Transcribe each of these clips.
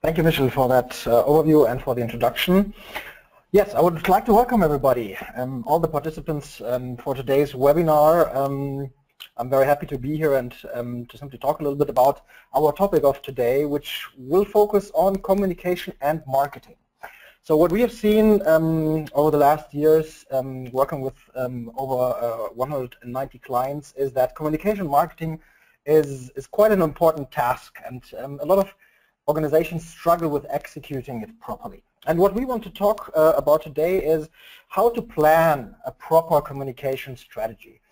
Thank you, Michel, for that overview and for the introduction. Yes, I would like to welcome everybody, all the participants for today's webinar. I'm very happy to be here and to simply talk a little bit about our topic of today, which will focus on communication and marketing. So what we have seen over the last years, working with over 190 clients, is that communication marketing is quite an important task, and a lot of organizations struggle with executing it properly. And what we want to talk about today is how to plan a proper communication strategy.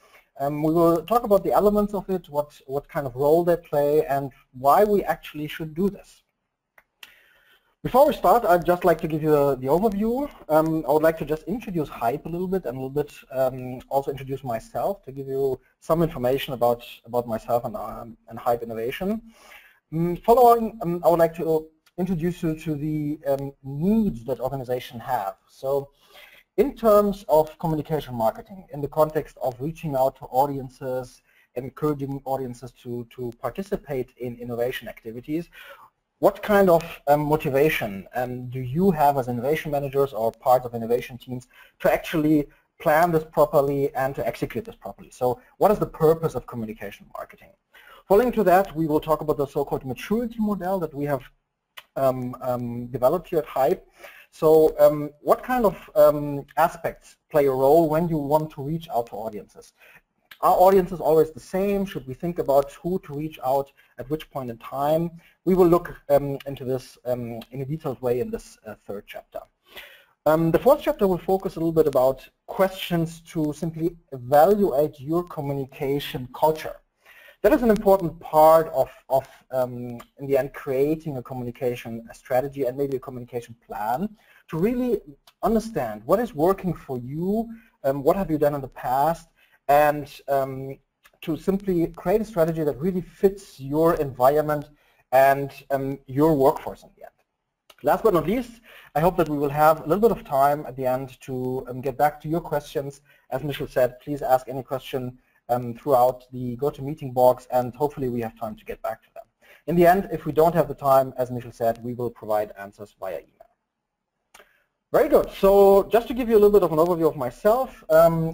We will talk about the elements of it, what kind of role they play, and why we actually should do this. Before we start, I'd just like to give you the overview. I would like to just introduce Hype a little bit, and a little bit also introduce myself to give you some information about myself and Hype Innovation. Following, I would like to introduce you to the needs that organizations have. So, in terms of communication marketing, in the context of reaching out to audiences, encouraging audiences to participate in innovation activities, what kind of motivation do you have as innovation managers or part of innovation teams to actually plan this properly and to execute this properly? So what is the purpose of communication marketing? Following to that, we will talk about the so-called maturity model that we have developed here at Hype. So what kind of aspects play a role when you want to reach out to audiences? Are audiences always the same? Should we think about who to reach out at which point in time? We will look into this in a detailed way in this third chapter. The fourth chapter will focus a little bit about questions to simply evaluate your communication culture. That is an important part of in the end, creating a communication strategy and maybe a communication plan to really understand what is working for you, what have you done in the past, and to simply create a strategy that really fits your environment and your workforce in the end. Last but not least, I hope that we will have a little bit of time at the end to get back to your questions. As Michel said, please ask any question throughout the GoToMeeting box, and hopefully we have time to get back to them. In the end, if we don't have the time, as Michel said, we will provide answers via email. Very good. So just to give you a little bit of an overview of myself,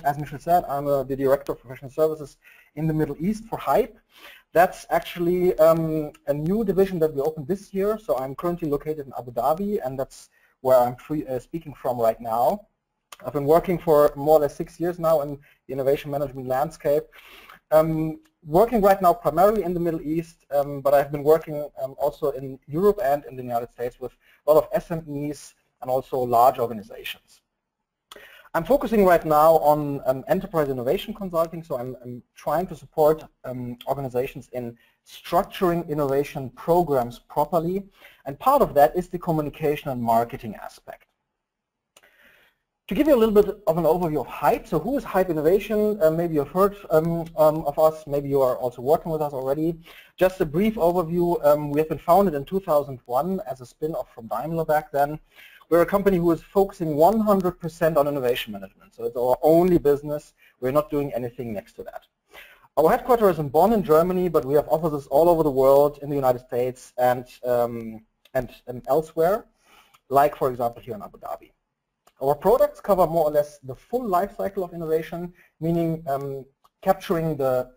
as Michel said, I'm the Director of Professional Services in the Middle East for Hype. That's actually a new division that we opened this year, so I'm currently located in Abu Dhabi, and that's where I'm speaking from right now. I've been working for more or less 6 years now in the innovation management landscape. Working right now primarily in the Middle East, but I've been working also in Europe and in the United States with a lot of SMEs and also large organizations. I'm focusing right now on enterprise innovation consulting, so I'm trying to support organizations in structuring innovation programs properly, and part of that is the communication and marketing aspect. To give you a little bit of an overview of Hype, so who is Hype Innovation? Maybe you've heard of us, maybe you are also working with us already. Just a brief overview, we have been founded in 2001 as a spin-off from Daimler back then. We're a company who is focusing 100% on innovation management, so it's our only business. We're not doing anything next to that. Our headquarters is in Bonn in Germany, but we have offices all over the world, in the United States and elsewhere, like for example here in Abu Dhabi. Our products cover more or less the full life cycle of innovation, meaning capturing the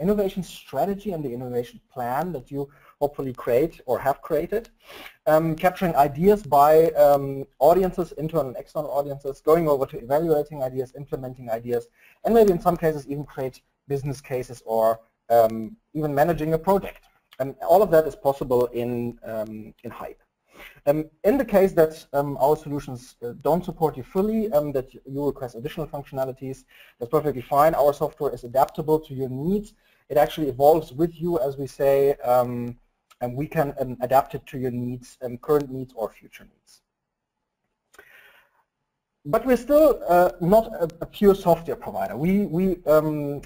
innovation strategy and the innovation plan that you hopefully create or have created, capturing ideas by audiences, internal and external audiences, going over to evaluating ideas, implementing ideas, and maybe in some cases even create business cases or even managing a project. And all of that is possible in Hype. In the case that our solutions don't support you fully, that you request additional functionalities, that's perfectly fine. Our software is adaptable to your needs. It actually evolves with you, as we say, and we can adapt it to your needs, current needs or future needs. But we're still not a pure software provider. We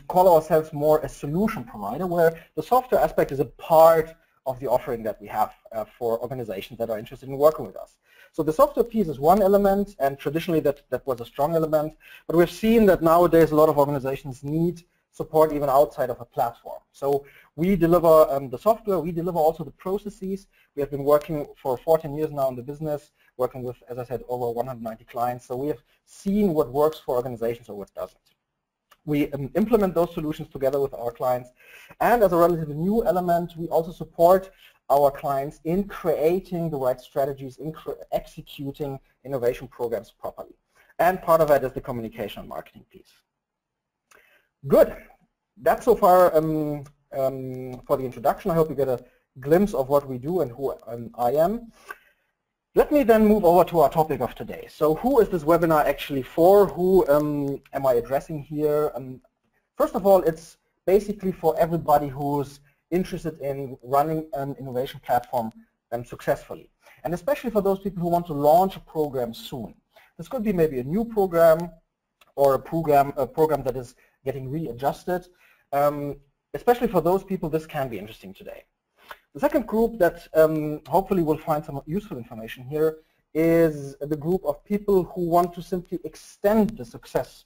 call ourselves more a solution provider, where the software aspect is a part of the offering that we have for organizations that are interested in working with us. So the software piece is one element, and traditionally that was a strong element, but we've seen that nowadays a lot of organizations need support even outside of a platform. So we deliver the software, we deliver also the processes. We have been working for 14 years now in the business, working with, as I said, over 190 clients. So we have seen what works for organizations or what doesn't. We implement those solutions together with our clients. And as a relatively new element, we also support our clients in creating the right strategies, in executing innovation programs properly. And part of that is the communication and marketing piece. Good. That's so far for the introduction. I hope you get a glimpse of what we do and who I am. Let me then move over to our topic of today. So who is this webinar actually for? Who am I addressing here? First of all, it's basically for everybody who's interested in running an innovation platform successfully, and especially for those people who want to launch a program soon. This could be maybe a new program or a program that is getting readjusted. Especially for those people, this can be interesting today. The second group that hopefully will find some useful information here is the group of people who want to simply extend the success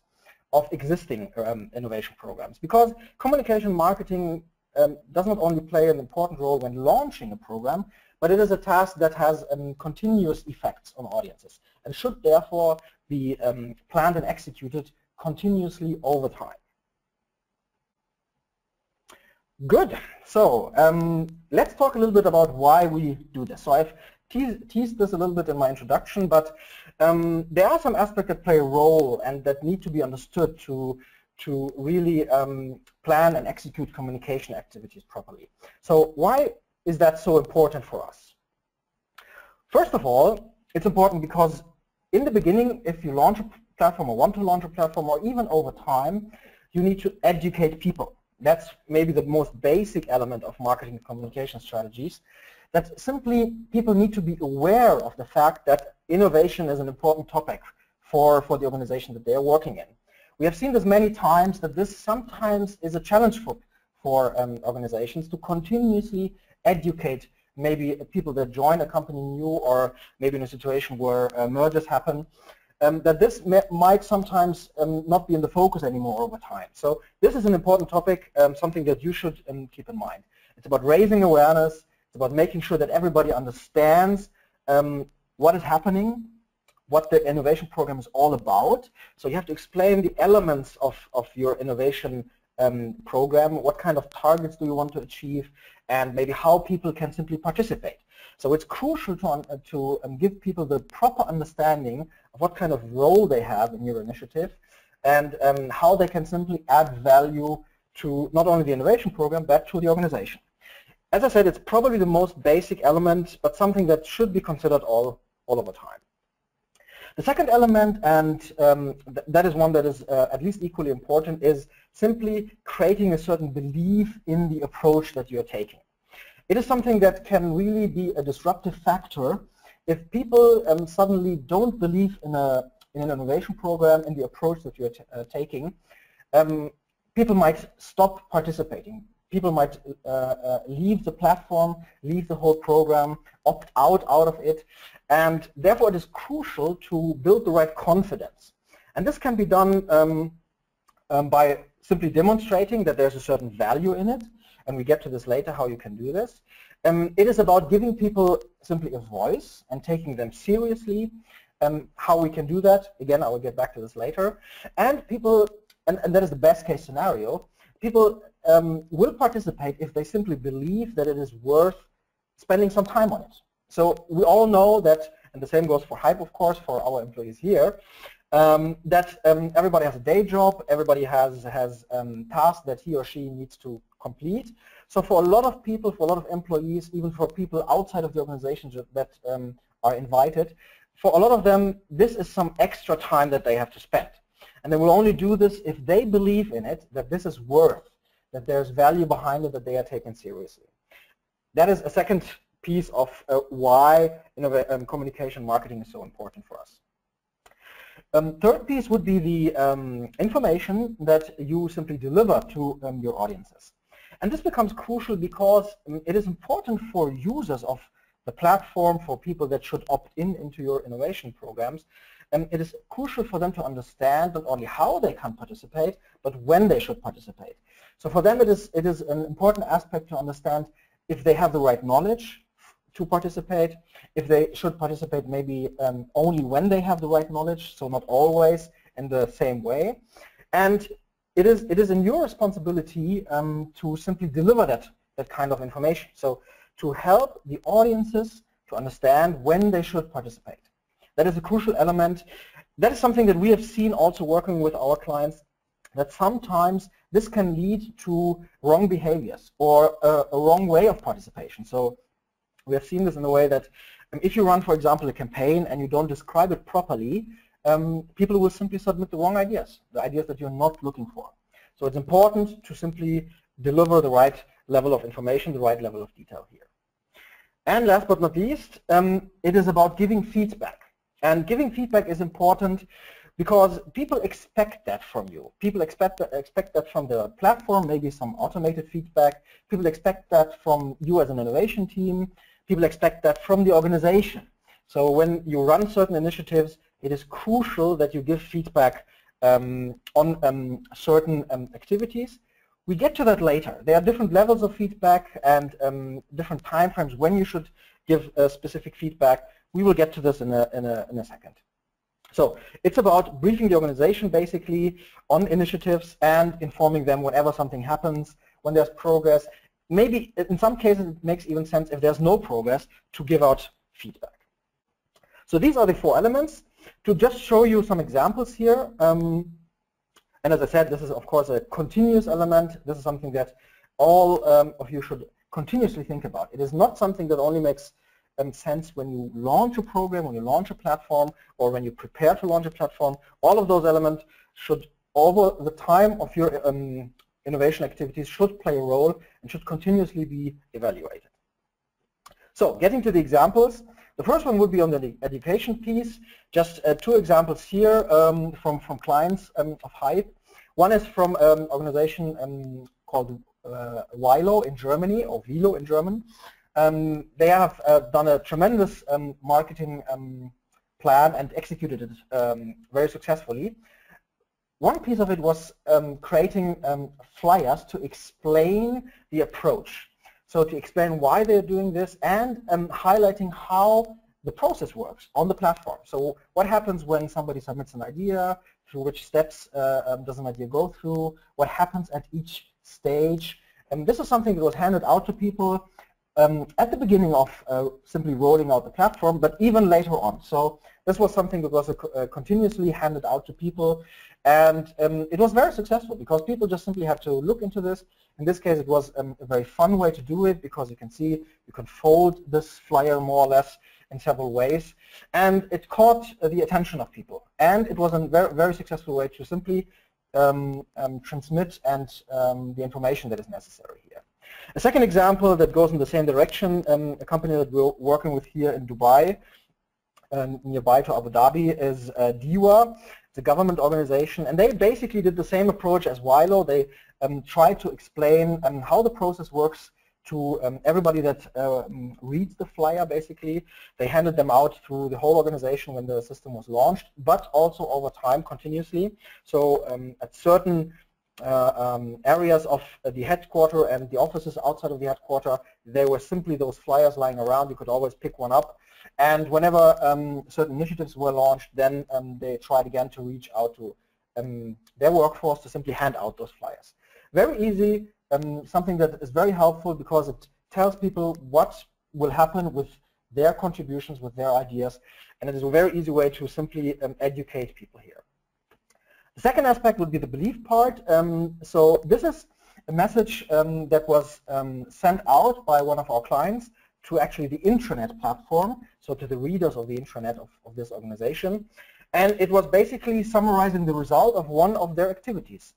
of existing innovation programs. Because communication marketing does not only play an important role when launching a program, but it is a task that has continuous effects on audiences and should therefore be planned and executed continuously over time. Good. So let's talk a little bit about why we do this. So I've teased this a little bit in my introduction, but there are some aspects that play a role and that need to be understood to really plan and execute communication activities properly. So why is that so important for us? First of all, it's important because in the beginning, if you launch a platform or want to launch a platform, or even over time, you need to educate people. That's maybe the most basic element of marketing and communication strategies, that simply people need to be aware of the fact that innovation is an important topic for the organization that they're working in. We have seen this many times, that this sometimes is a challenge for organizations to continuously educate maybe people that join a company new, or maybe in a situation where mergers happen. That this might sometimes not be in the focus anymore over time. So this is an important topic, something that you should keep in mind. It's about raising awareness, it's about making sure that everybody understands what is happening, what the innovation program is all about. So you have to explain the elements of your innovation program, what kind of targets do you want to achieve, and maybe how people can simply participate. So it's crucial to give people the proper understanding of what kind of role they have in your initiative and how they can simply add value to not only the innovation program, but to the organization. As I said, it's probably the most basic element, but something that should be considered all over time. The second element, and that is one that is at least equally important, is simply creating a certain belief in the approach that you're taking. It is something that can really be a disruptive factor if people suddenly don't believe in an innovation program, in the approach that you're taking. People might stop participating. People might leave the platform, leave the whole program, opt out of it, and therefore it is crucial to build the right confidence. And this can be done by simply demonstrating that there's a certain value in it. And we get to this later, how you can do this. It is about giving people simply a voice and taking them seriously. How we can do that, again, I will get back to this later. And people, and that is the best case scenario, people will participate if they simply believe that it is worth spending some time on it. So we all know that, and the same goes for Hype, of course, for our employees here, that everybody has a day job, everybody has tasks that he or she needs to complete. So for a lot of people, for a lot of employees, even for people outside of the organizations that are invited, for a lot of them, this is some extra time that they have to spend. And they will only do this if they believe in it, that this is worth, that there's value behind it, that they are taken seriously. That is a second piece of why communication marketing is so important for us. Third piece would be the information that you simply deliver to your audiences. And this becomes crucial because it is important for users of the platform for people that should opt in into your innovation programs. And it is crucial for them to understand not only how they can participate, but when they should participate. So for them, it is an important aspect to understand if they have the right knowledge to participate, if they should participate maybe only when they have the right knowledge, so not always in the same way. And it is in your responsibility to simply deliver that kind of information. So to help the audiences to understand when they should participate. That is a crucial element. That is something that we have seen also working with our clients, that sometimes this can lead to wrong behaviors or a wrong way of participation. So we have seen this in a way that if you run, for example, a campaign and you don't describe it properly, people will simply submit the wrong ideas, the ideas that you're not looking for. So it's important to simply deliver the right level of information, the right level of detail here. And last but not least, it is about giving feedback. And giving feedback is important because people expect that from you. People expect that from the platform, maybe some automated feedback. People expect that from you as an innovation team. People expect that from the organization. So when you run certain initiatives, it is crucial that you give feedback on certain activities. We get to that later. There are different levels of feedback and different time frames when you should give specific feedback. We will get to this in a second. So it's about briefing the organization basically on initiatives and informing them whenever something happens, when there's progress. Maybe in some cases it makes even sense if there's no progress to give out feedback. So these are the four elements. To just show you some examples here, and as I said, this is of course a continuous element. This is something that all of you should continuously think about. It is not something that only makes sense when you launch a program, when you launch a platform, or when you prepare to launch a platform. All of those elements should, over the time of your innovation activities, should play a role and should continuously be evaluated. So getting to the examples, the first one would be on the education piece. Just two examples here from clients of Hype. One is from an organization called Wilo in Germany, or Wilo in German. They have done a tremendous marketing plan and executed it very successfully. One piece of it was creating flyers to explain the approach. So to explain why they're doing this and highlighting how the process works on the platform. So what happens when somebody submits an idea, through which steps does an idea go through, what happens at each stage. And this is something that was handed out to people at the beginning of simply rolling out the platform, but even later on. So this was something that was continuously handed out to people, and it was very successful because people just simply had to look into this. In this case, it was a very fun way to do it because you can see you can fold this flyer more or less in several ways, and it caught the attention of people. And it was a very, very successful way to simply transmit and the information that is necessary here. A second example that goes in the same direction, a company that we're working with here in Dubai, nearby to Abu Dhabi, is DEWA, the government organization, and they basically did the same approach as Wilo. They tried to explain how the process works to everybody that reads the flyer, basically. They handed them out through the whole organization when the system was launched, but also over time continuously. So at certain areas of the headquarter and the offices outside of the headquarter, there were simply those flyers lying around. You could always pick one up. And whenever certain initiatives were launched, then they tried again to reach out to their workforce to simply hand out those flyers. Very easy, something that is very helpful because it tells people what will happen with their contributions, with their ideas. And it is a very easy way to simply educate people here. The second aspect would be the belief part. So this is a message that was sent out by one of our clients to actually the intranet platform, so to the readers of the intranet of this organization. And it was basically summarizing the result of one of their activities.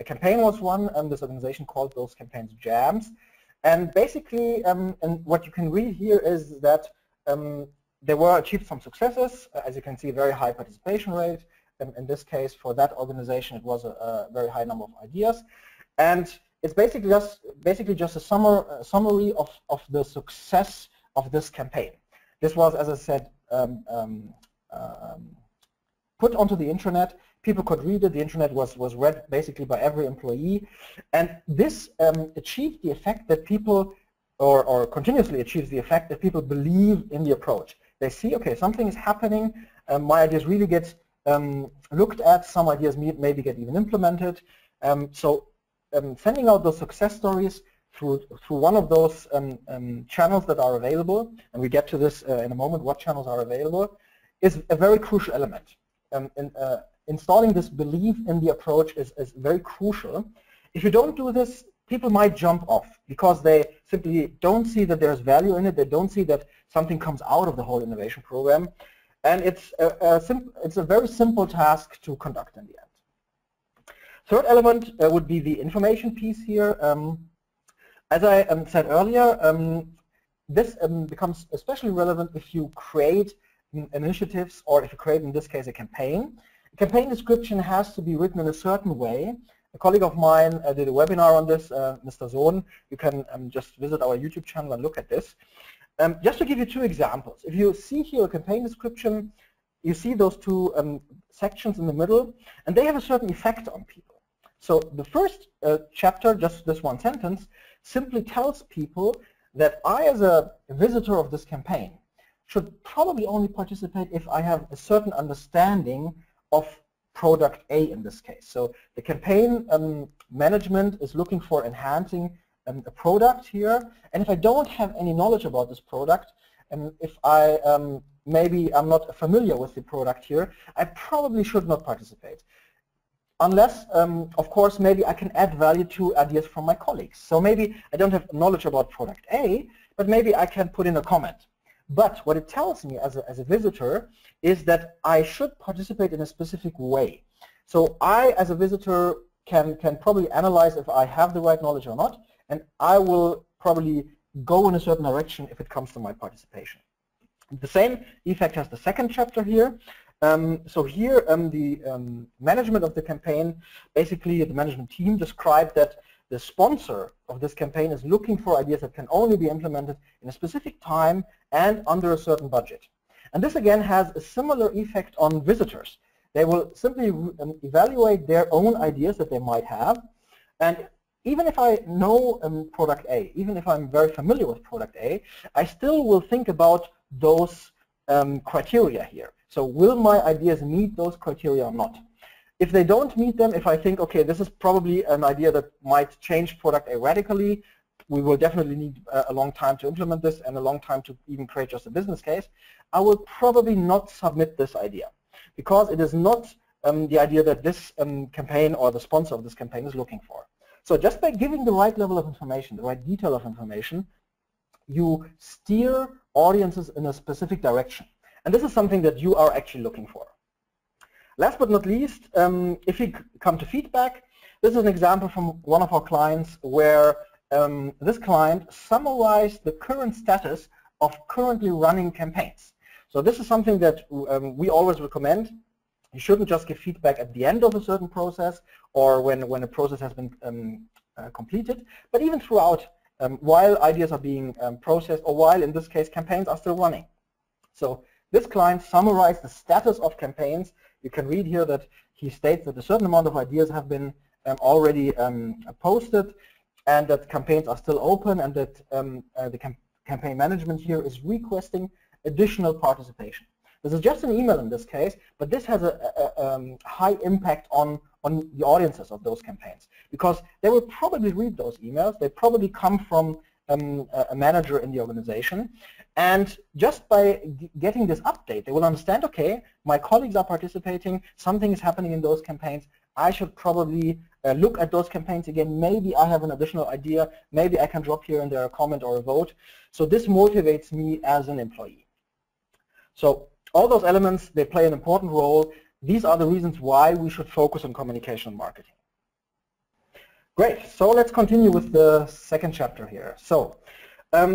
A campaign was one, and this organization called those campaigns jams. And basically, and what you can read here is that there were achieved some successes. As you can see, very high participation rate. In this case, for that organization, it was a very high number of ideas, and it's basically just a summary of the success of this campaign. This was, as I said, put onto the intranet. People could read it. The intranet was read basically by every employee. And this achieved the effect that people, or continuously achieves the effect that people believe in the approach. They see, okay, something is happening. My ideas really get looked at. Some ideas maybe get even implemented. So sending out those success stories through one of those channels that are available, and we get to this in a moment, what channels are available, is a very crucial element. Installing this belief in the approach is very crucial. If you don't do this, people might jump off because they simply don't see that there's value in it. They don't see that something comes out of the whole innovation program. And it's a very simple task to conduct in the end. Third element would be the information piece here. As I said earlier, this becomes especially relevant if you create initiatives, or if you create, in this case, a campaign. The campaign description has to be written in a certain way. A colleague of mine did a webinar on this, Mr. Zorn. You can just visit our YouTube channel and look at this. Just to give you two examples. If you see here a campaign description, you see those two sections in the middle, and they have a certain effect on people. So the first chapter, just this one sentence, simply tells people that I, as a visitor of this campaign, should probably only participate if I have a certain understanding of product A in this case. So the campaign management is looking for enhancing a product here, and if I don't have any knowledge about this product, and if I maybe I'm not familiar with the product here, I probably should not participate. Unless, of course, maybe I can add value to ideas from my colleagues. So maybe I don't have knowledge about product A, but maybe I can put in a comment. But what it tells me as a visitor is that I should participate in a specific way. So I, as a visitor, can probably analyze if I have the right knowledge or not, and I will probably go in a certain direction if it comes to my participation. The same effect has the second chapter here. So here, the management of the campaign, basically the management team described that the sponsor of this campaign is looking for ideas that can only be implemented in a specific time and under a certain budget. And this again has a similar effect on visitors. They will simply evaluate their own ideas that they might have. And even if I know product A, even if I'm very familiar with product A, I still will think about those criteria here. So will my ideas meet those criteria or not? If they don't meet them, if I think, okay, this is probably an idea that might change product A radically, we will definitely need a long time to implement this and a long time to even create just a business case, I will probably not submit this idea because it is not the idea that this campaign or the sponsor of this campaign is looking for. So just by giving the right level of information, the right detail of information, you steer audiences in a specific direction. And this is something that you are actually looking for. Last but not least, if you come to feedback, this is an example from one of our clients where this client summarized the current status of currently running campaigns. So this is something that we always recommend. You shouldn't just give feedback at the end of a certain process or when a process has been completed, but even throughout while ideas are being processed or while, in this case, campaigns are still running. So this client summarized the status of campaigns. You can read here that he states that a certain amount of ideas have been already posted, and that campaigns are still open, and that the campaign management here is requesting additional participation. This is just an email in this case, but this has a high impact on the audiences of those campaigns, because they will probably read those emails. They probably come from a manager in the organization. And just by getting this update, they will understand, okay, my colleagues are participating, something is happening in those campaigns, I should probably look at those campaigns again, maybe I have an additional idea, maybe I can drop here and there a comment or a vote. So this motivates me as an employee. So all those elements, they play an important role. These are the reasons why we should focus on communication and marketing. Great, so let's continue with the second chapter here. So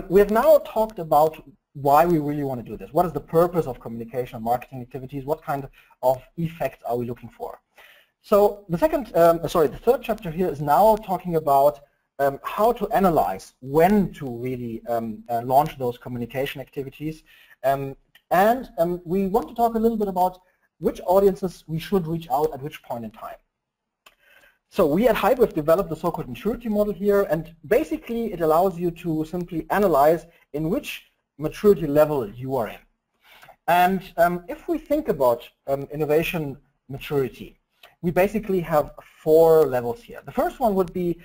we have now talked about why we really want to do this. What is the purpose of communication and marketing activities? What kind of effects are we looking for? So the third chapter here is now talking about how to analyze when to really launch those communication activities. And we want to talk a little bit about which audiences we should reach out at which point in time. So we at Hype have developed the so-called maturity model here, and basically it allows you to simply analyze in which maturity level you are in. And if we think about innovation maturity, we basically have four levels here. The first one would be,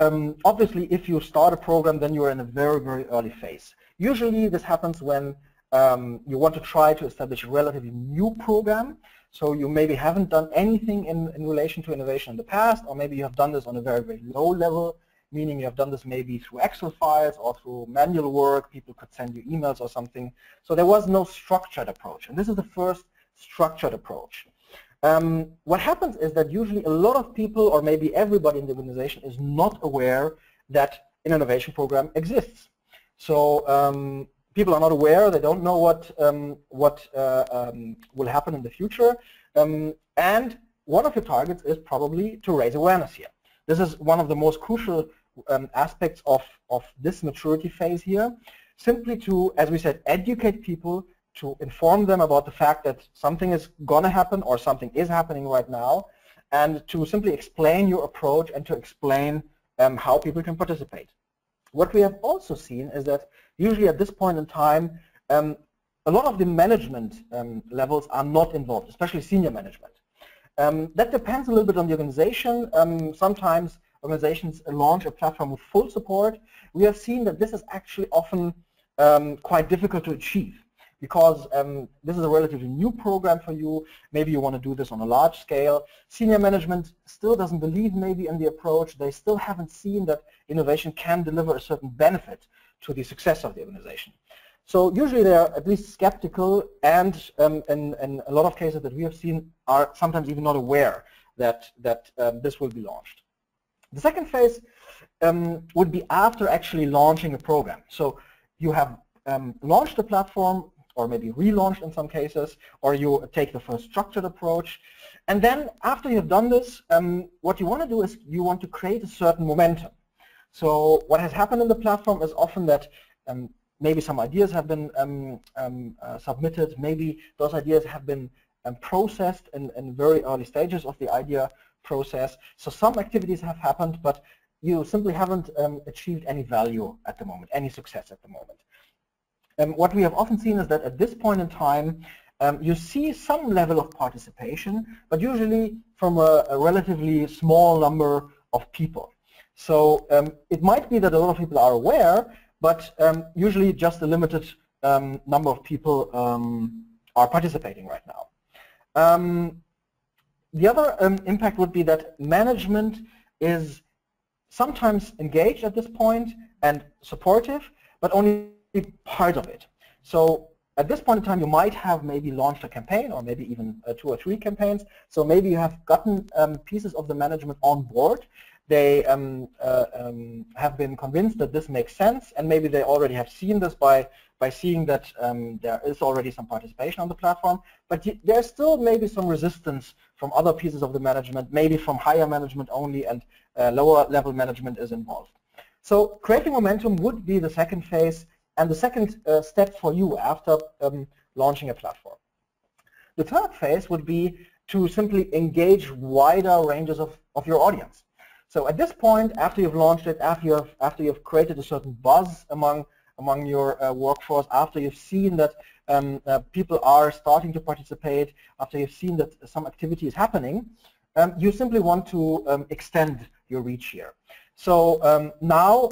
obviously, if you start a program, then you're in a very, very early phase. Usually this happens when you want to try to establish a relatively new program. So you maybe haven't done anything in relation to innovation in the past, or maybe you have done this on a very, very low level, meaning you have done this maybe through Excel files or through manual work. People could send you emails or something. So there was no structured approach. And this is the first structured approach. What happens is that usually a lot of people, or maybe everybody in the organization, is not aware that an innovation program exists. So people are not aware, they don't know what will happen in the future, and one of your targets is probably to raise awareness here. This is one of the most crucial aspects of this maturity phase here, simply to, as we said, educate people, to inform them about the fact that something is going to happen or something is happening right now, and to simply explain your approach and to explain how people can participate. What we have also seen is that usually at this point in time, a lot of the management levels are not involved, especially senior management. That depends a little bit on the organization. Sometimes organizations launch a platform with full support. We have seen that this is actually often quite difficult to achieve, because this is a relatively new program for you. Maybe you want to do this on a large scale. Senior management still doesn't believe maybe in the approach. They still haven't seen that innovation can deliver a certain benefit to the success of the organization. So usually they are at least skeptical, and in a lot of cases that we have seen are sometimes even not aware that this will be launched. The second phase would be after actually launching a program. So you have launched the platform, or maybe relaunched in some cases, or you take the first structured approach. And then after you've done this, what you want to do is you want to create a certain momentum. So what has happened in the platform is often that maybe some ideas have been submitted, maybe those ideas have been processed in very early stages of the idea process. So some activities have happened, but you simply haven't achieved any value at the moment, any success at the moment. What we have often seen is that at this point in time, you see some level of participation, but usually from a relatively small number of people. So it might be that a lot of people are aware, but usually just a limited number of people are participating right now. The other impact would be that management is sometimes engaged at this point and supportive, but only part of it. So at this point in time, you might have maybe launched a campaign, or maybe even 2 or 3 campaigns. So maybe you have gotten pieces of the management on board. They have been convinced that this makes sense, and maybe they already have seen this by seeing that there is already some participation on the platform. But there's still maybe some resistance from other pieces of the management, maybe from higher management only, and lower level management is involved. So creating momentum would be the second phase, and the second step for you after launching a platform. The third phase would be to simply engage wider ranges of your audience. So at this point, after you've launched it, after you've created a certain buzz among your workforce, after you've seen that people are starting to participate, after you've seen that some activity is happening, you simply want to extend your reach here. So now,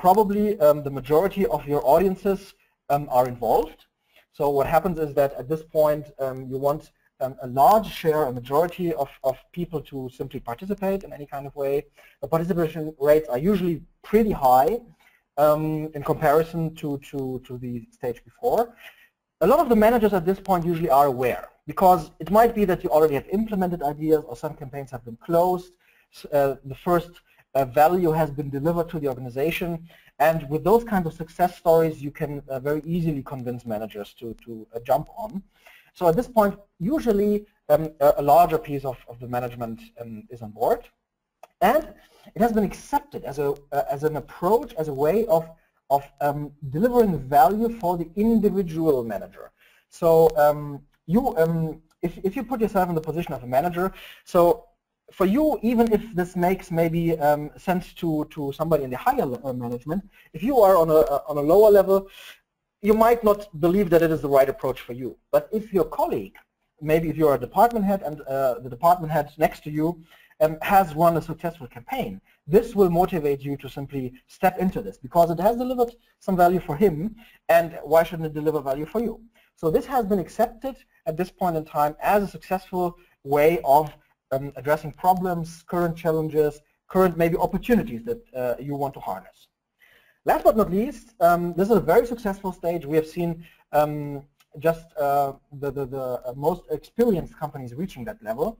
probably the majority of your audiences are involved. So what happens is that at this point you want a large share, a majority of people to simply participate in any kind of way. The participation rates are usually pretty high in comparison to the stage before. A lot of the managers at this point usually are aware, because it might be that you already have implemented ideas, or some campaigns have been closed. The first value has been delivered to the organization, and with those kinds of success stories you can very easily convince managers to jump on. So at this point, usually a larger piece of the management is on board. And it has been accepted as an approach, as a way of delivering value for the individual manager. So if you put yourself in the position of a manager, so for you, even if this makes maybe sense to somebody in the higher management, if you are on a lower level, you might not believe that it is the right approach for you. But if your colleague, maybe if you're a department head and the department head next to you has run a successful campaign, this will motivate you to simply step into this because it has delivered some value for him, and why shouldn't it deliver value for you? So this has been accepted at this point in time as a successful way of addressing problems, current challenges, current maybe opportunities that you want to harness. Last but not least, this is a very successful stage. We have seen the most experienced companies reaching that level.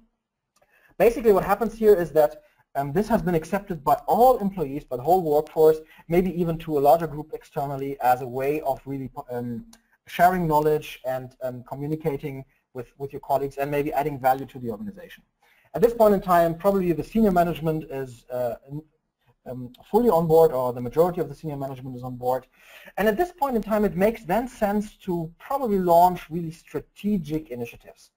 Basically what happens here is that this has been accepted by all employees, by the whole workforce, maybe even to a larger group externally, as a way of really sharing knowledge and communicating with your colleagues and maybe adding value to the organization. At this point in time, probably the senior management is fully on board, or the majority of the senior management is on board. And at this point in time, it makes then sense to probably launch really strategic initiatives.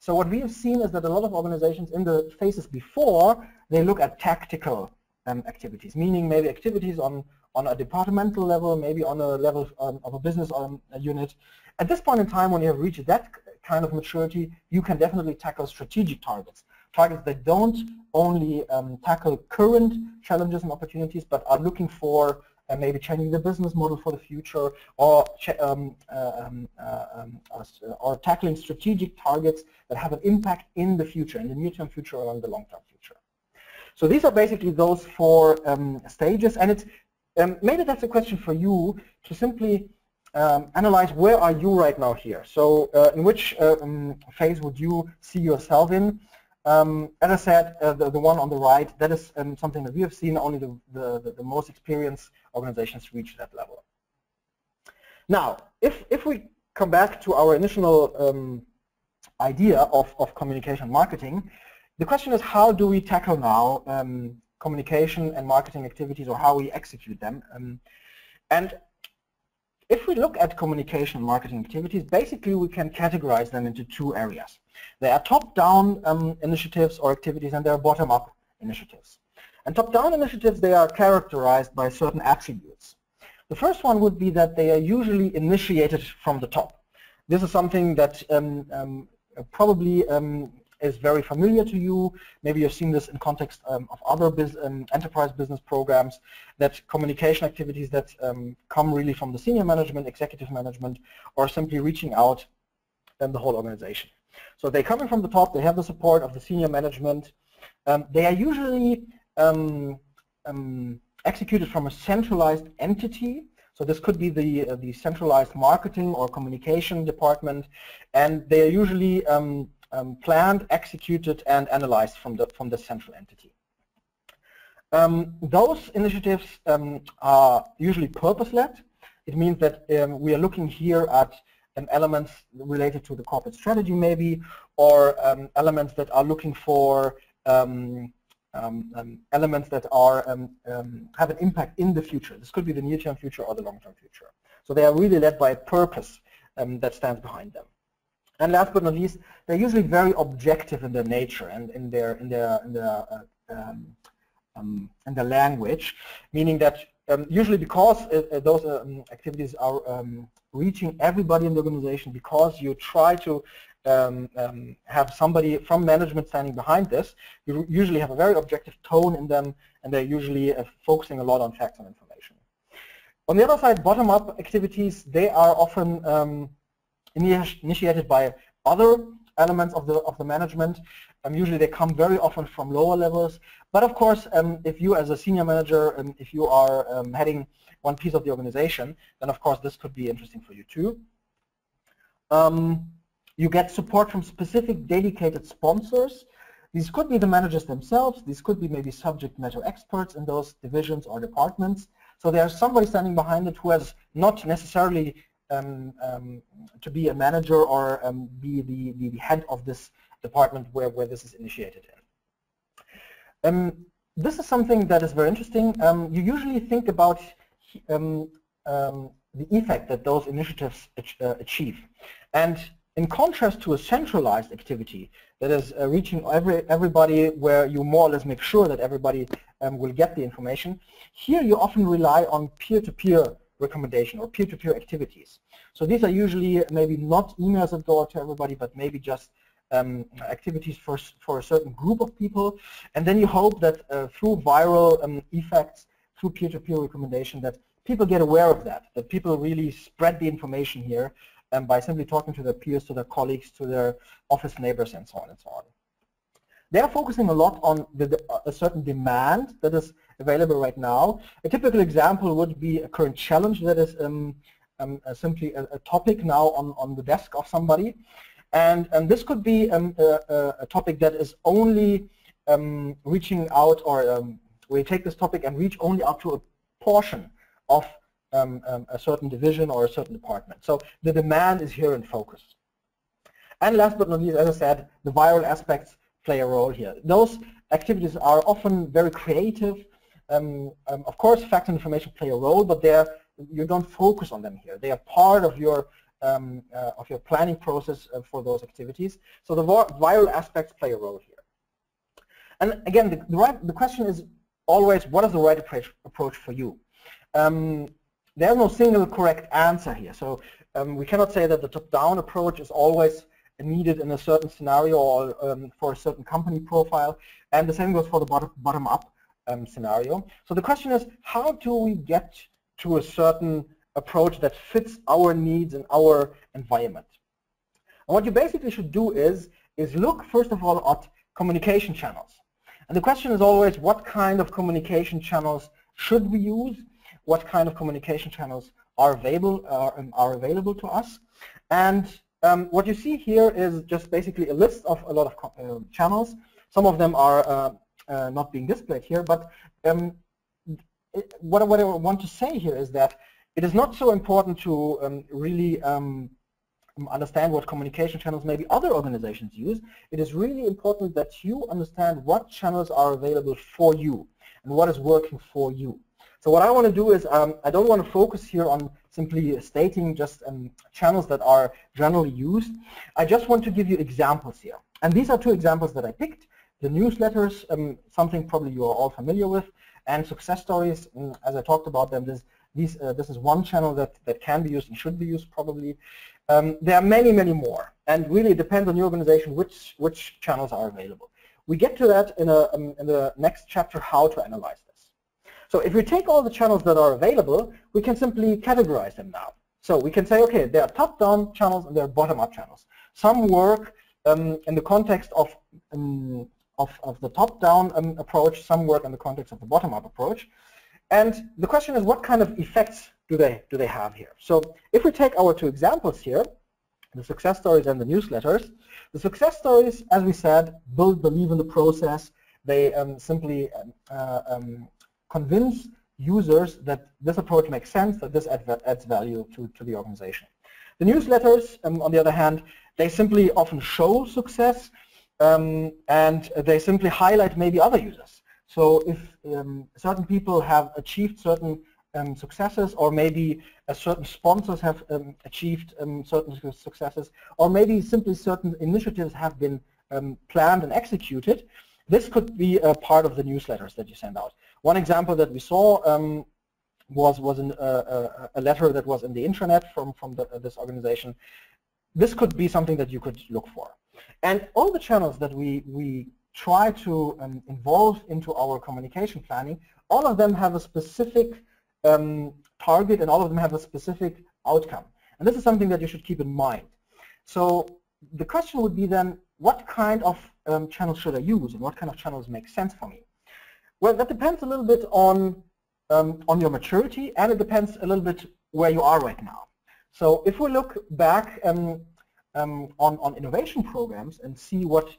So what we have seen is that a lot of organizations in the phases before, they look at tactical activities, meaning maybe activities on a departmental level, maybe on a level of a business unit. At this point in time, when you have reached that kind of maturity, you can definitely tackle strategic targets, targets that don't only tackle current challenges and opportunities, but are looking for maybe changing the business model for the future, or tackling strategic targets that have an impact in the future, in the near-term future or in the long-term future. So these are basically those four stages, and it's maybe that's a question for you to simply analyze where are you right now here. So in which phase would you see yourself in? As I said, the one on the right, that is something that we have seen. Only the most experienced organizations reach that level. Now, if we come back to our initial idea of communication marketing, the question is, how do we tackle now communication and marketing activities, or how we execute them? And if we look at communication marketing activities, basically we can categorize them into two areas. There are top-down initiatives or activities, and there are bottom-up initiatives. And top-down initiatives, they are characterized by certain attributes. The first one would be that they are usually initiated from the top. This is something that probably is very familiar to you. Maybe you've seen this in context of other enterprise business programs, that communication activities that come really from the senior management, executive management, or simply reaching out and the whole organization. So they're coming from the top, they have the support of the senior management. They are usually executed from a centralized entity. So this could be the centralized marketing or communication department, and they are usually planned, executed, and analyzed from the central entity. Those initiatives are usually purpose-led. It means that we are looking here at elements related to the corporate strategy, maybe, or elements that are looking for elements that are have an impact in the future. This could be the near-term future or the long-term future. So they are really led by a purpose that stands behind them. And last but not least, they're usually very objective in their nature and in their language, meaning that usually because those activities are reaching everybody in the organization, because you try to have somebody from management standing behind this, you usually have a very objective tone in them, and they're usually focusing a lot on facts and information. On the other side, bottom-up activities, they are often initiated by other elements of the management. Usually they come very often from lower levels, but of course if you as a senior manager, and if you are heading one piece of the organization, then of course this could be interesting for you too. You get support from specific dedicated sponsors. These could be the managers themselves, these could be maybe subject matter experts in those divisions or departments. So there's somebody standing behind it who has not necessarily to be a manager or be the head of this department where this is initiated in. this is something that is very interesting. You usually think about the effect that those initiatives achieve. And in contrast to a centralized activity that is reaching everybody, where you more or less make sure that everybody will get the information, here you often rely on peer-to-peer recommendation or peer-to-peer activities. So these are usually maybe not emails that go out to everybody, but maybe just activities for a certain group of people. And then you hope that through viral effects, through peer-to-peer recommendation, that people get aware of that, that people really spread the information here by simply talking to their peers, to their colleagues, to their office neighbors, and so on and so on. They are focusing a lot on a certain demand that is available right now. A typical example would be a current challenge that is simply a topic now on the desk of somebody. And this could be a topic that is only reaching out, or we take this topic and reach only up to a portion of a certain division or a certain department. So the demand is here in focus. And last but not least, as I said, the viral aspects play a role here. Those activities are often very creative. Of course, facts and information play a role, but you don't focus on them here. They are part of your planning process for those activities. So the viral aspects play a role here. And again, the question is always, what is the right approach for you? There's no single correct answer here, so we cannot say that the top-down approach is always needed in a certain scenario or for a certain company profile, and the same goes for the bottom-up scenario. So the question is, how do we get to a certain approach that fits our needs and our environment? And what you basically should do is look, first of all, at communication channels. And the question is always, what kind of communication channels should we use? What kind of communication channels are available to us? And what you see here is just basically a list of a lot of channels. Some of them are not being displayed here, but what I want to say here is that it is not so important to really understand what communication channels maybe other organizations use. It is really important that you understand what channels are available for you and what is working for you. So what I want to do is I don't want to focus here on simply stating just channels that are generally used. I just want to give you examples here. And these are two examples that I picked. The newsletters, something probably you are all familiar with, and success stories, as I talked about them, this is one channel that can be used and should be used probably. There are many, many more. And really it depends on your organization which channels are available. We get to that in the next chapter, how to analyze this. So if we take all the channels that are available, we can simply categorize them now. So we can say, okay, there are top-down channels and there are bottom-up channels. Some work in the context of the top-down approach, some work in the context of the bottom-up approach. And the question is, what kind of effects do they have here? So if we take our two examples here, the success stories and the newsletters, the success stories, as we said, believe in the process. They simply convince users that this approach makes sense, that this adds value to the organization. The newsletters, on the other hand, they simply often show success and they simply highlight maybe other users. So if certain people have achieved certain successes, or maybe certain sponsors have achieved certain successes, or maybe simply certain initiatives have been planned and executed, this could be a part of the newsletters that you send out. One example that we saw was a letter that was in the intranet from this organization. This could be something that you could look for. And all the channels that we try to involve into our communication planning, all of them have a specific target and all of them have a specific outcome. And this is something that you should keep in mind. So the question would be then, what kind of channels should I use and what kind of channels make sense for me? Well, that depends a little bit on your maturity, and it depends a little bit where you are right now. So if we look back on innovation programs and see what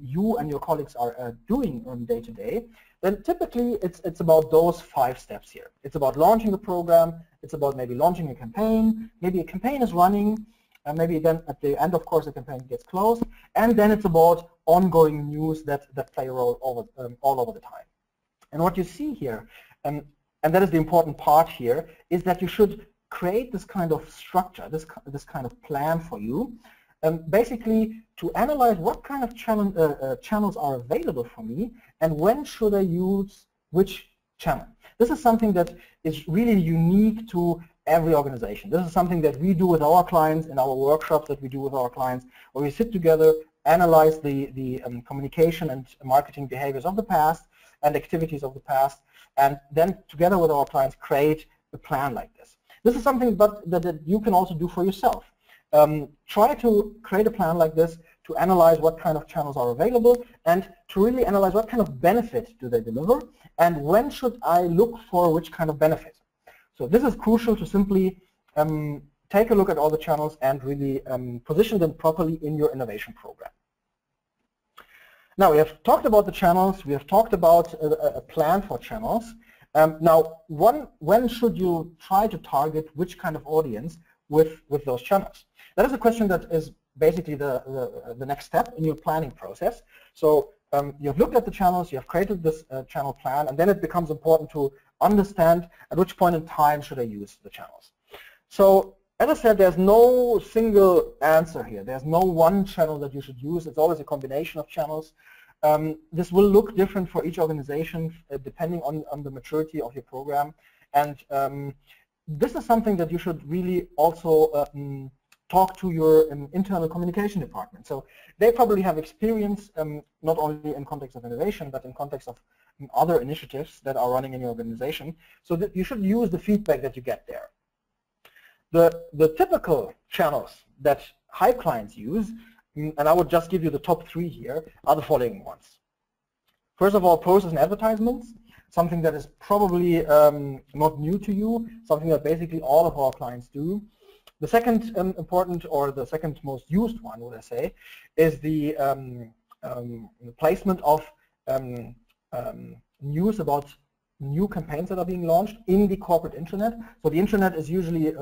you and your colleagues are doing on day to day, then typically it's about those 5 steps here. It's about launching a program, it's about maybe launching a campaign, maybe a campaign is running, and maybe then at the end, of course, the campaign gets closed, and then it's about ongoing news that play a role all over the time. And what you see here, and that is the important part here, is that you should create this kind of structure, this kind of plan for you, basically to analyze what kind of channels are available for me and when should I use which channel. This is something that is really unique to every organization. This is something that we do with our clients in our workshops that we do with our clients, where we sit together, analyze the communication and marketing behaviors of the past and activities of the past, and then together with our clients create a plan like this. This is something that you can also do for yourself. Try to create a plan like this to analyze what kind of channels are available and to really analyze what kind of benefit do they deliver and when should I look for which kind of benefit. So this is crucial to simply take a look at all the channels and really position them properly in your innovation program. Now we have talked about the channels, we have talked about a plan for channels. Now when should you try to target which kind of audience with those channels? That is a question that is basically the next step in your planning process. So you've looked at the channels, you have created this channel plan, and then it becomes important to understand at which point in time should I use the channels. So as I said, there's no single answer here. There's no one channel that you should use. It's always a combination of channels. This will look different for each organization depending on the maturity of your program. And this is something that you should really also talk to your internal communication department. So they probably have experience not only in context of innovation, but in context of other initiatives that are running in your organization. So that you should use the feedback that you get there. The typical channels that Hype clients use, and I would just give you the top three here, are the following ones. First of all, posters and advertisements, something that is probably not new to you, something that basically all of our clients do. The second important, or the second most used one, would I say, is the placement of news about new campaigns that are being launched in the corporate intranet. So the intranet is usually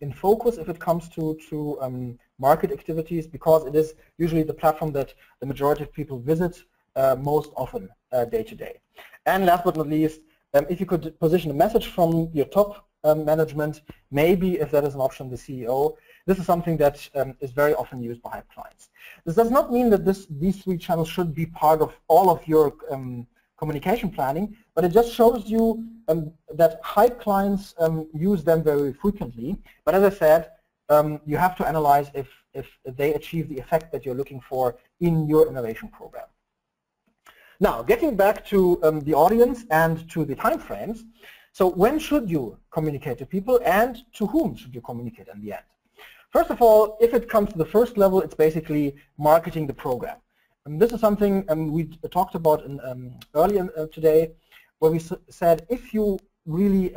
in focus if it comes to market activities, because it is usually the platform that the majority of people visit most often day to day. And last but not least, if you could position a message from your top management, maybe if that is an option, the CEO. This is something that is very often used by Hype clients. This does not mean that these three channels should be part of all of your communication planning, but it just shows you that Hype clients use them very frequently. But as I said, you have to analyze if they achieve the effect that you're looking for in your innovation program. Now, getting back to the audience and to the time frames. So when should you communicate to people, and to whom should you communicate in the end? First of all, if it comes to the first level, it's basically marketing the program. And this is something we talked about earlier today, where we said if you really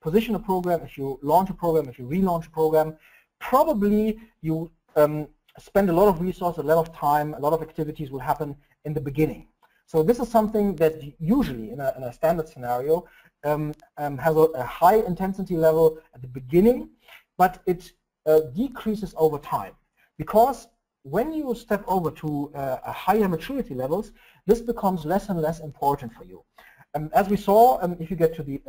position a program, if you launch a program, if you relaunch a program, probably you spend a lot of resources, a lot of time, a lot of activities will happen in the beginning. So this is something that usually in a standard scenario has a high intensity level at the beginning, but it decreases over time, because when you step over to higher maturity levels, this becomes less and less important for you. As we saw, if you get to the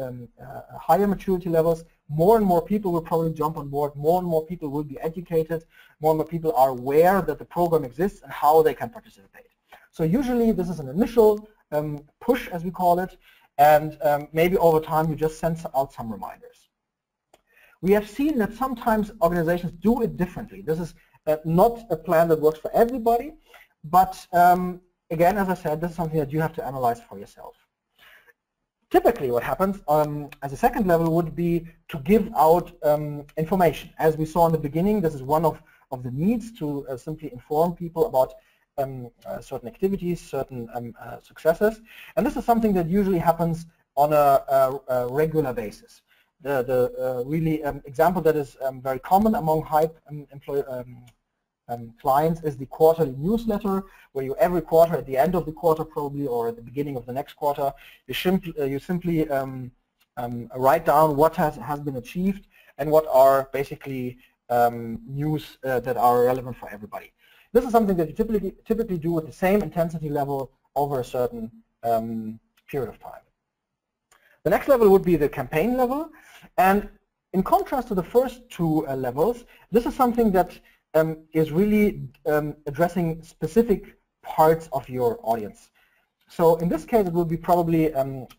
higher maturity levels, more and more people will probably jump on board, more and more people will be educated, more and more people are aware that the program exists and how they can participate. So usually this is an initial push, as we call it, and maybe over time you just send out some reminders. We have seen that sometimes organizations do it differently. This is not a plan that works for everybody, but again, as I said, this is something that you have to analyze for yourself. Typically what happens as a second level would be to give out information. As we saw in the beginning, this is one of the needs to simply inform people about certain activities, certain successes, and this is something that usually happens on a regular basis. The example that is very common among Hype clients is the quarterly newsletter, where you every quarter, at the end of the quarter probably, or at the beginning of the next quarter, you simply write down what has been achieved and what are basically news that are relevant for everybody. This is something that you typically do with the same intensity level over a certain period of time. The next level would be the campaign level, and in contrast to the first two levels, this is something that is really addressing specific parts of your audience. So in this case, it will be probably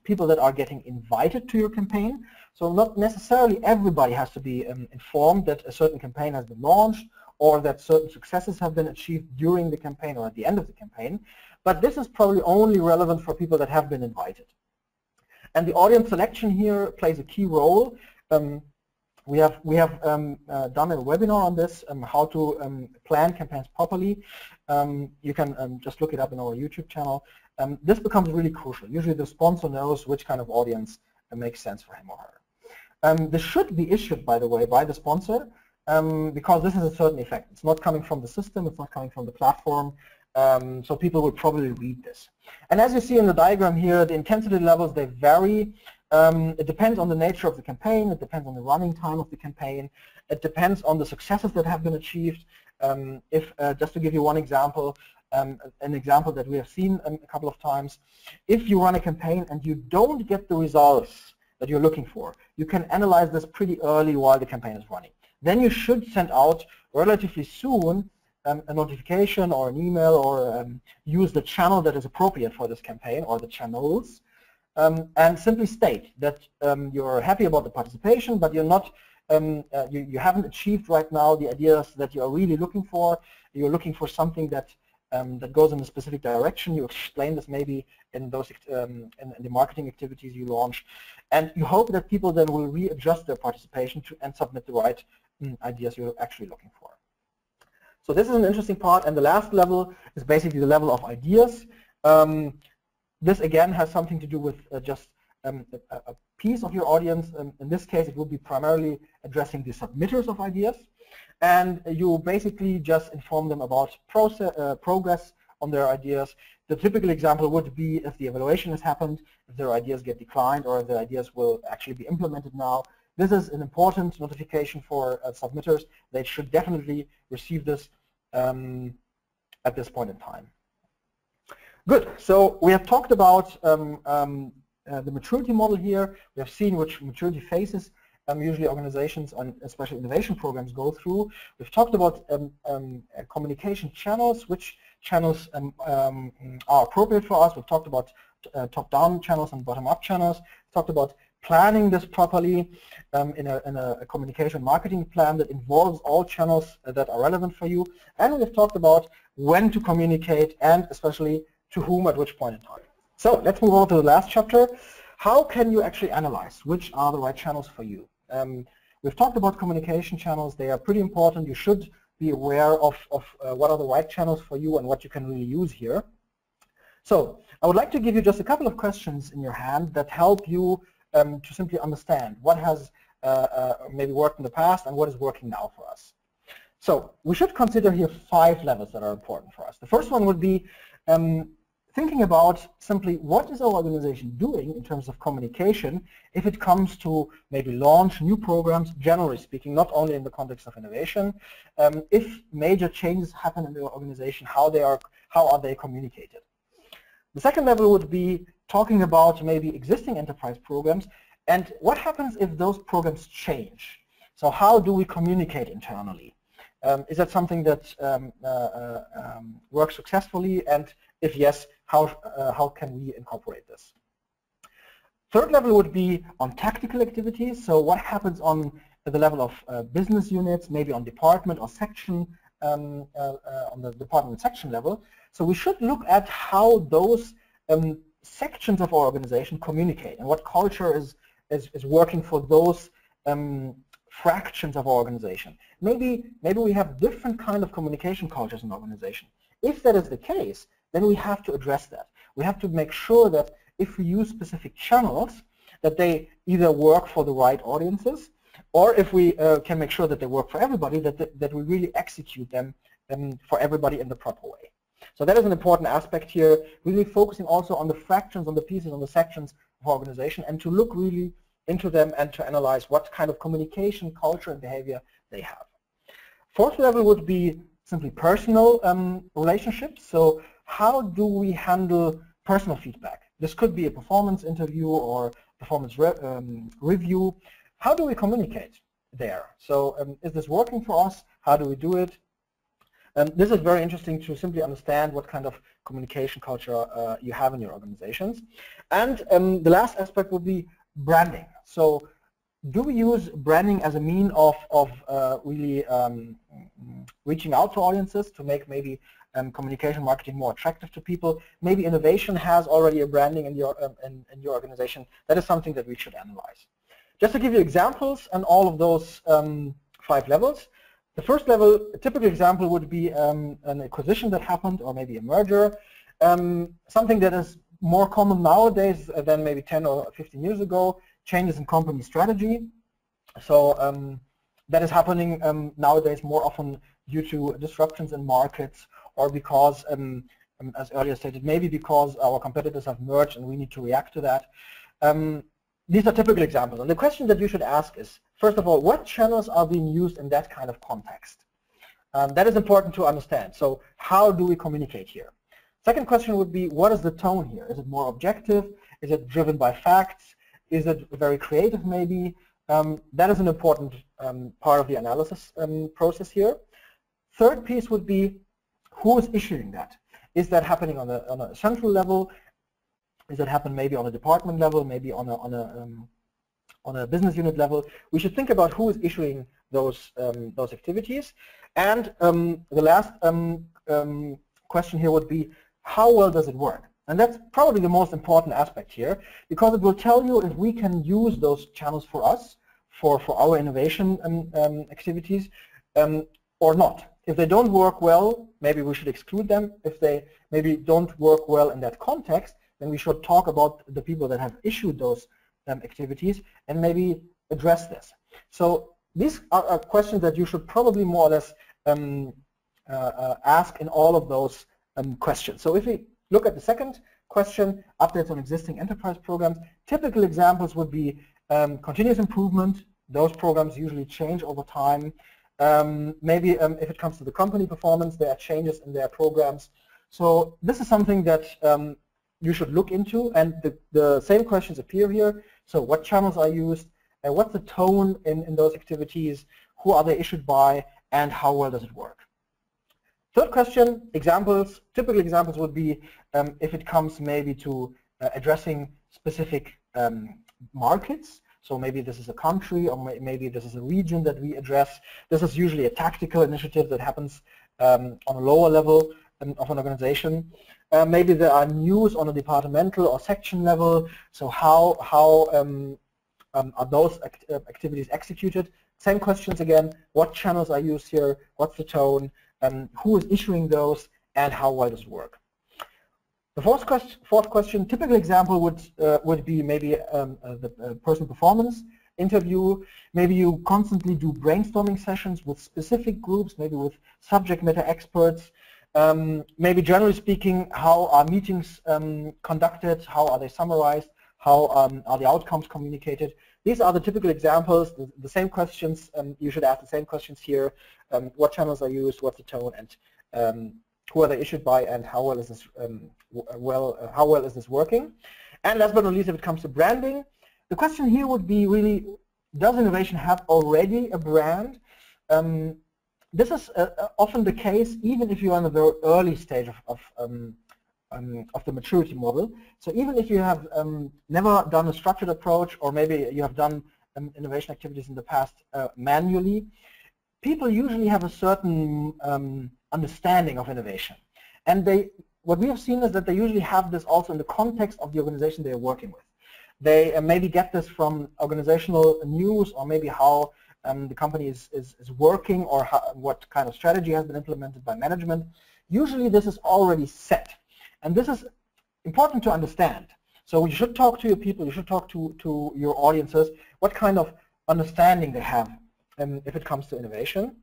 people that are getting invited to your campaign. So not necessarily everybody has to be informed that a certain campaign has been launched or that certain successes have been achieved during the campaign or at the end of the campaign. But this is probably only relevant for people that have been invited. And the audience selection here plays a key role. We have done a webinar on this, how to plan campaigns properly. You can just look it up in our YouTube channel. This becomes really crucial. Usually the sponsor knows which kind of audience makes sense for him or her. This should be issued, by the way, by the sponsor because this is a certain effect. It's not coming from the system. It's not coming from the platform. So people will probably read this. And as you see in the diagram here, the intensity levels, they vary. It depends on the nature of the campaign. It depends on the running time of the campaign. It depends on the successes that have been achieved. Just to give you one example, an example that we have seen a couple of times, if you run a campaign and you don't get the results that you're looking for, you can analyze this pretty early while the campaign is running. Then you should send out relatively soon a notification or an email or use the channel that is appropriate for this campaign or the channels and simply state that you're happy about the participation but you're not, you haven't achieved right now the ideas that you are really looking for. You're looking for something that goes in a specific direction. You explain this maybe in those in the marketing activities you launch, and you hope that people then will readjust their participation and submit the right ideas you're actually looking for. So this is an interesting part, and the last level is basically the level of ideas. This again has something to do with just a piece of your audience. In this case, it will be primarily addressing the submitters of ideas, and you basically just inform them about progress on their ideas. The typical example would be if the evaluation has happened, if their ideas get declined, or if their ideas will actually be implemented now. This is an important notification for submitters. They should definitely receive this at this point in time. Good, so we have talked about the maturity model here. We have seen which maturity phases usually organizations and especially innovation programs go through. We've talked about communication channels, which channels are appropriate for us. We've talked about top-down channels and bottom-up channels. We've talked about planning this properly in a communication marketing plan that involves all channels that are relevant for you. And we've talked about when to communicate and especially to whom at which point in time. So let's move on to the last chapter. How can you actually analyze which are the right channels for you? We've talked about communication channels. They are pretty important. You should be aware of what are the right channels for you and what you can really use here. So I would like to give you just a couple of questions in your hand that help you to simply understand what has maybe worked in the past and what is working now for us. So we should consider here 5 levels that are important for us. The first one would be thinking about simply what is our organization doing in terms of communication if it comes to maybe launch new programs, generally speaking, not only in the context of innovation. If major changes happen in the organization, how are they communicated? The second level would be talking about maybe existing enterprise programs and what happens if those programs change. So how do we communicate internally? Is that something that works successfully, and if yes, how can we incorporate this? Third level would be on tactical activities, so what happens on the level of business units, maybe on department or section, on the department section level. So we should look at how those sections of our organization communicate and what culture is working for those fractions of our organization. Maybe we have different kind of communication cultures in the organization. If that is the case, then we have to address that. We have to make sure that if we use specific channels, that they either work for the right audiences, or if we can make sure that they work for everybody, that we really execute them for everybody in the proper way. So that is an important aspect here, really focusing also on the fractions, on the pieces, on the sections of our organization, and to look really into them and to analyze what kind of communication, culture, and behavior they have. Fourth level would be simply personal relationships. So how do we handle personal feedback? This could be a performance interview or performance review. How do we communicate there? So is this working for us? How do we do it? This is very interesting to simply understand what kind of communication culture you have in your organizations. And the last aspect would be branding. So do we use branding as a mean of really reaching out to audiences to make maybe communication marketing more attractive to people? Maybe innovation has already a branding in your organization. That is something that we should analyze. Just to give you examples on all of those 5 levels. The first level, a typical example would be an acquisition that happened or maybe a merger, something that is more common nowadays than maybe 10 or 15 years ago, changes in company strategy. So that is happening nowadays more often due to disruptions in markets or because, as earlier stated, maybe because our competitors have merged and we need to react to that. These are typical examples, and the question that you should ask is, first of all, what channels are being used in that kind of context? That is important to understand. So how do we communicate here? Second question would be, what is the tone here? Is it more objective? Is it driven by facts? Is it very creative maybe? That is an important part of the analysis process here. Third piece would be, who is issuing that? Is that happening on a central level? Does that happen maybe on a department level, maybe on a business unit level? We should think about who is issuing those activities. And the last question here would be, how well does it work? And that's probably the most important aspect here, because it will tell you if we can use those channels for us, for our innovation activities, or not. If they don't work well, maybe we should exclude them. If they maybe don't work well in that context, then we should talk about the people that have issued those activities and maybe address this. So these are questions that you should probably more or less ask in all of those questions. So if we look at the second question, updates on existing enterprise programs, typical examples would be continuous improvement. Those programs usually change over time. Maybe if it comes to the company performance, there are changes in their programs. So this is something that you should look into, and the same questions appear here. So what channels are used, and what's the tone in those activities, who are they issued by, and how well does it work? Third question, examples. Typical examples would be if it comes maybe to addressing specific markets. So maybe this is a country, or maybe this is a region that we address. This is usually a tactical initiative that happens on a lower level of an organization. Maybe there are news on a departmental or section level, so how are those activities executed? Same questions again, what channels are used here, what's the tone, who is issuing those, and how well does it work? The fourth question, typical example would be maybe the person performance interview. Maybe you constantly do brainstorming sessions with specific groups, maybe with subject matter experts. Maybe generally speaking, how are meetings conducted? How are they summarized? How are the outcomes communicated? These are the typical examples, the same questions. You should ask the same questions here. What channels are used? What's the tone? And who are they issued by? And how well is this working? And last but not least, if it comes to branding, the question here would be really, does innovation have already a brand? This is often the case, even if you are in the very early stage of the maturity model. So even if you have never done a structured approach, or maybe you have done innovation activities in the past manually, people usually have a certain understanding of innovation. And what we have seen is that they usually have this also in the context of the organization they are working with. They maybe get this from organizational news, or maybe how the company is working, or what kind of strategy has been implemented by management. Usually this is already set, and this is important to understand. So you should talk to your people, you should talk to your audiences, what kind of understanding they have if it comes to innovation.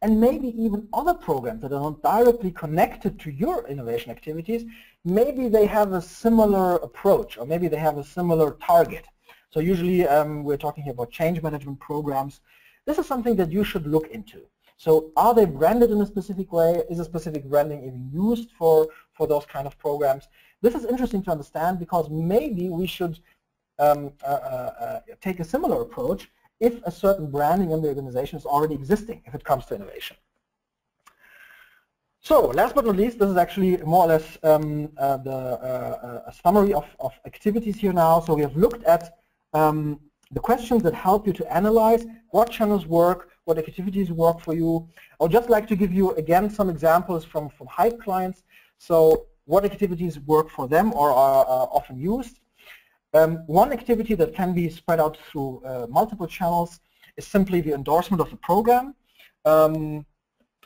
And maybe even other programs that are not directly connected to your innovation activities, maybe they have a similar approach, or maybe they have a similar target. So usually we're talking here about change management programs. This is something that you should look into. So are they branded in a specific way? Is a specific branding even used for those kind of programs? This is interesting to understand because maybe we should take a similar approach if a certain branding in the organization is already existing if it comes to innovation. So last but not least, this is actually more or less a summary of activities here now. So we have looked at the questions that help you to analyze what channels work, what activities work for you. I would just like to give you again some examples from Hype clients. So what activities work for them or are often used. One activity that can be spread out through multiple channels is simply the endorsement of the program.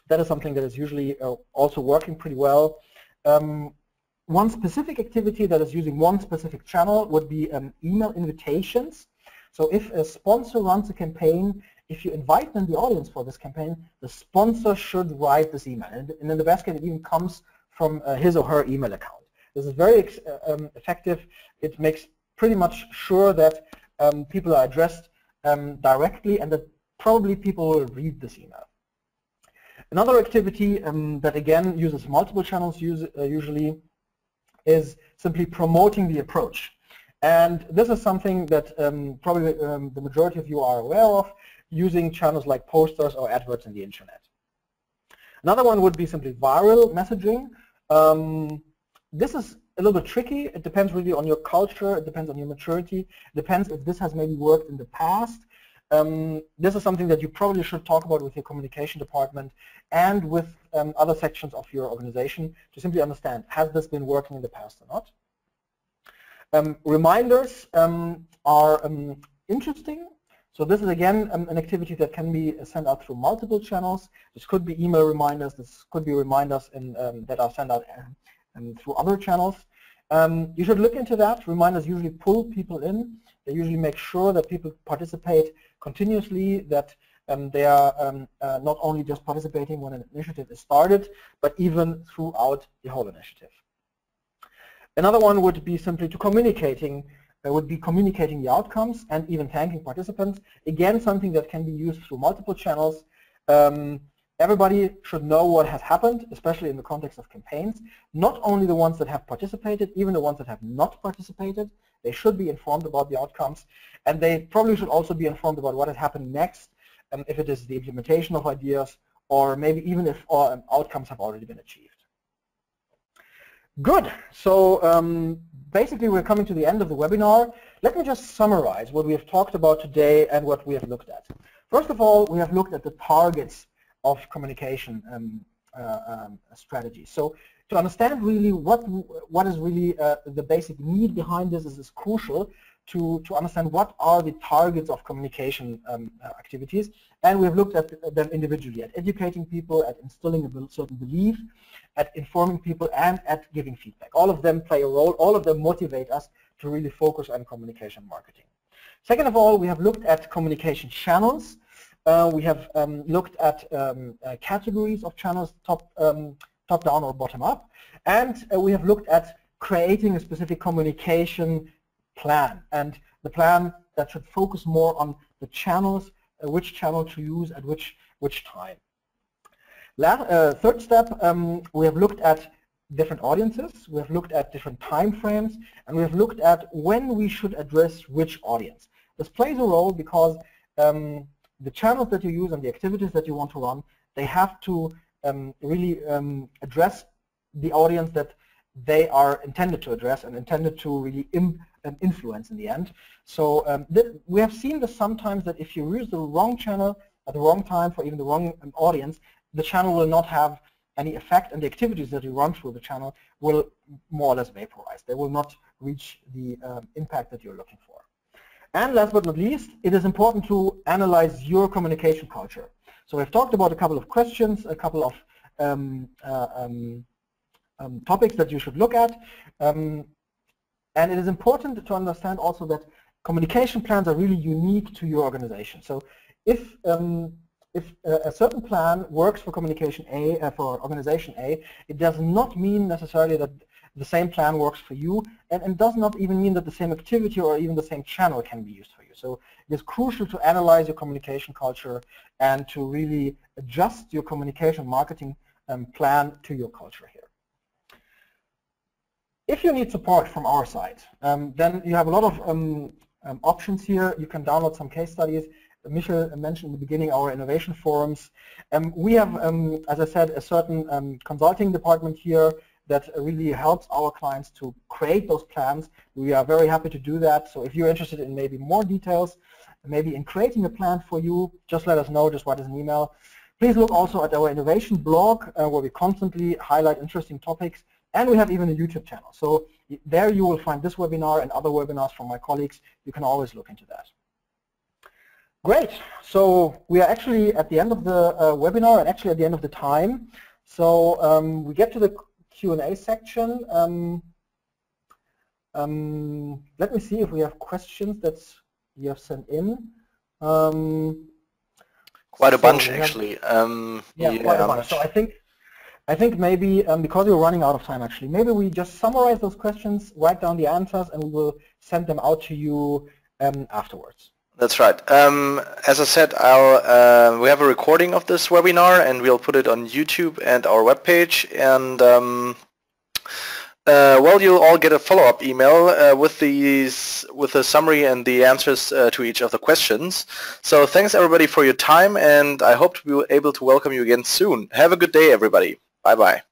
That is something that is usually also working pretty well. One specific activity that is using one specific channel would be email invitations. So if a sponsor runs a campaign, if you invite them, the audience for this campaign, the sponsor should write this email. And in the basket, it even comes from his or her email account. This is very effective. It makes pretty much sure that people are addressed directly and that probably people will read this email. Another activity that again uses multiple channels usually is simply promoting the approach. And this is something that probably the majority of you are aware of, using channels like posters or adverts in the internet. Another one would be simply viral messaging. This is a little bit tricky. It depends really on your culture. It depends on your maturity. It depends if this has maybe worked in the past. This is something that you probably should talk about with your communication department and with other sections of your organization to simply understand, has this been working in the past or not? Reminders are interesting. So this is again an activity that can be sent out through multiple channels. This could be email reminders. This could be reminders in, that are sent out through other channels. You should look into that. Reminders usually pull people in. They usually make sure that people participate continuously, that they are not only just participating when an initiative is started, but even throughout the whole initiative. Another one would be simply communicating the outcomes and even thanking participants. Again, something that can be used through multiple channels. Everybody should know what has happened, especially in the context of campaigns. Not only the ones that have participated, even the ones that have not participated. They should be informed about the outcomes, and they probably should also be informed about what has happened next, if it is the implementation of ideas, or maybe even if outcomes have already been achieved. Good. So basically, we're coming to the end of the webinar. Let me just summarize what we have talked about today and what we have looked at. First of all, we have looked at the targets of communication strategy. So to understand really what is really the basic need behind this is crucial to understand what are the targets of communication activities. And we have looked at them individually, at educating people, at instilling a certain belief, at informing people, and at giving feedback. All of them play a role. All of them motivate us to really focus on communication marketing. Second of all, we have looked at communication channels. We have looked at categories of channels, top-down or bottom-up. And we have looked at creating a specific communication plan. And the plan that should focus more on the channels, which channel to use at which time. Third step, we have looked at different audiences, we have looked at different time frames, and we have looked at when we should address which audience. This plays a role because the channels that you use and the activities that you want to run, they have to really address the audience that they are intended to address and intended to really influence in the end. So we have seen this sometimes, that if you use the wrong channel at the wrong time for even the wrong audience, the channel will not have any effect, and the activities that you run through the channel will more or less vaporize. They will not reach the impact that you're looking for. And last but not least, it is important to analyze your communication culture. So we've talked about a couple of questions, a couple of topics that you should look at. And it is important to understand also that communication plans are really unique to your organization. So if a certain plan works for communication A, for organization A, it does not mean necessarily that the same plan works for you, and does not even mean that the same activity or even the same channel can be used for you. So it is crucial to analyze your communication culture and to really adjust your communication marketing plan to your culture here. If you need support from our side, then you have a lot of options here. You can download some case studies. Michel mentioned in the beginning our innovation forums. We have, as I said, a certain consulting department here that really helps our clients to create those plans. We are very happy to do that. So if you're interested in maybe more details, maybe in creating a plan for you, just let us know. Just write us an email. Please look also at our innovation blog where we constantly highlight interesting topics. And we have even a YouTube channel. So there you will find this webinar and other webinars from my colleagues. You can always look into that. Great. So we are actually at the end of the webinar and actually at the end of the time. So we get to the Q&A section. Let me see if we have questions that you have sent in. Quite a bunch, actually. Yeah, quite a bunch. So I think maybe, because we're running out of time, actually, maybe we just summarize those questions, write down the answers, and we will send them out to you afterwards. That's right. As I said, we have a recording of this webinar, and we'll put it on YouTube and our webpage. And well, you'll all get a follow-up email with a summary and the answers to each of the questions. So thanks, everybody, for your time, and I hope to be able to welcome you again soon. Have a good day, everybody. Bye-bye.